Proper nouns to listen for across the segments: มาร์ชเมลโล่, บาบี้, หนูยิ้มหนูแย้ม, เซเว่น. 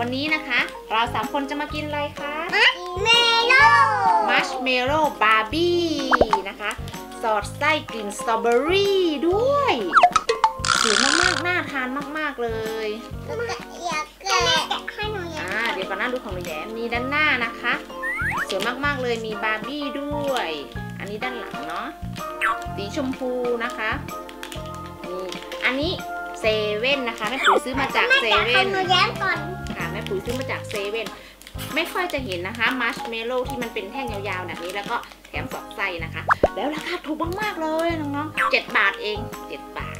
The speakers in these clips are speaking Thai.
วันนี้นะคะเราสามคนจะมากินอะไรคะมัชเมโล่บาร์บี้นะคะสอดไส้กลิ่นสตรอเบอรี่ด้วยสวยมากๆน่าทานมากๆเลยอยากแกะให้หนูแกะเดี๋ยวก่อนหน้าดูของหนูแย้มมีด้านหน้านะคะสวยมากๆเลยมีบาร์บี้ด้วยอันนี้ด้านหลังเนาะสีชมพูนะคะนี่อันนี้เซเว่นนะคะแม่ปุ๋ยซื้อมาจากเซเว่นค่ะแม่ปุ๋ยซื้อมาจากเซเว่นไม่ค่อยจะเห็นนะคะมัชเมโล่ที่มันเป็นแท่งยาวๆแบบนี้แล้วก็แถมสอดไส้นะคะแล้วราคาถูกมากๆเลยน้องๆ7 บาทเอง7 บาท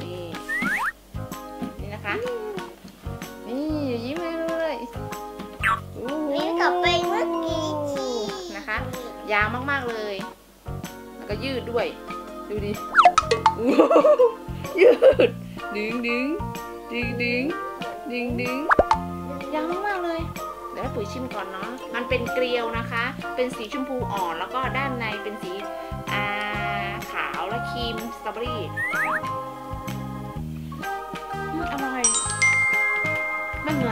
นี่นะคะนี่ยิ้มเลยนี่กลับไปเมื่อกี้นะคะยาวมากๆเลยแล้วก็ยืดด้วยดูดิยืดดึงยาวมากๆเลยเดี๋ยวให้ปุ๋ยชิมก่อนเนาะมันเป็นเกลียวนะคะเป็นสีชมพูอ่อนแล้วก็ด้านในเป็นสีขาวและครีมสตรอเบอรี่อร่อยมันเห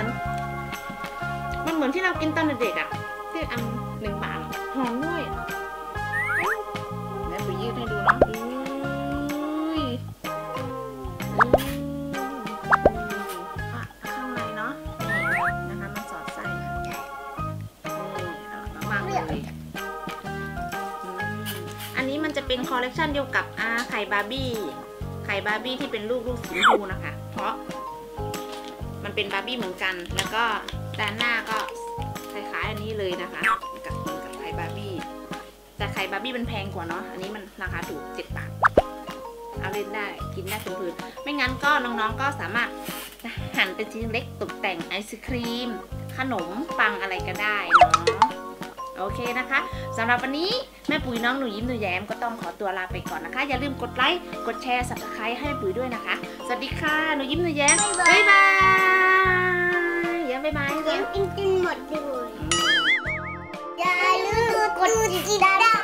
มือนที่เรากินตอนเด็กๆอ่ะที่อัน1 บาทหอมด้วยแล้วปุ๋ยยืดให้ดูเนาะเป็นคอลเลกชันเดียวกับไข่บาร์บี้ที่เป็นลูกสีชมพูนะคะเพราะมันเป็นบาร์บี้เหมือนกันแล้วก็ด้านหน้าก็คล้ายๆอันนี้เลยนะคะกับไข่บาร์บี้แต่ไข่บาร์บี้มันแพงกว่าเนาะอันนี้มันราคาถูก7 บาทเอาเล่นได้กินได้เพลินๆไม่งั้นก็น้องๆก็สามารถหั่นเป็นชิ้นเล็กตกแต่งไอศครีมขนมปังอะไรก็ได้เนาะโอเคนะคะสำหรับวันนี้แม่ปุ๋ยน้องหนูยิ้มหนูแย้มก็ต้องขอตัวลาไปก่อนนะคะอย่าลืมกดไลค์กดแชร์ Subscribe ให้แม่ปุ๋ยด้วยนะคะสวัสดีค่ะหนูยิ้มหนูแย้มบ๊ายบายแย้มบ๊ายบายแย้มกินหมดเลยอย่าลืมกดติดตาม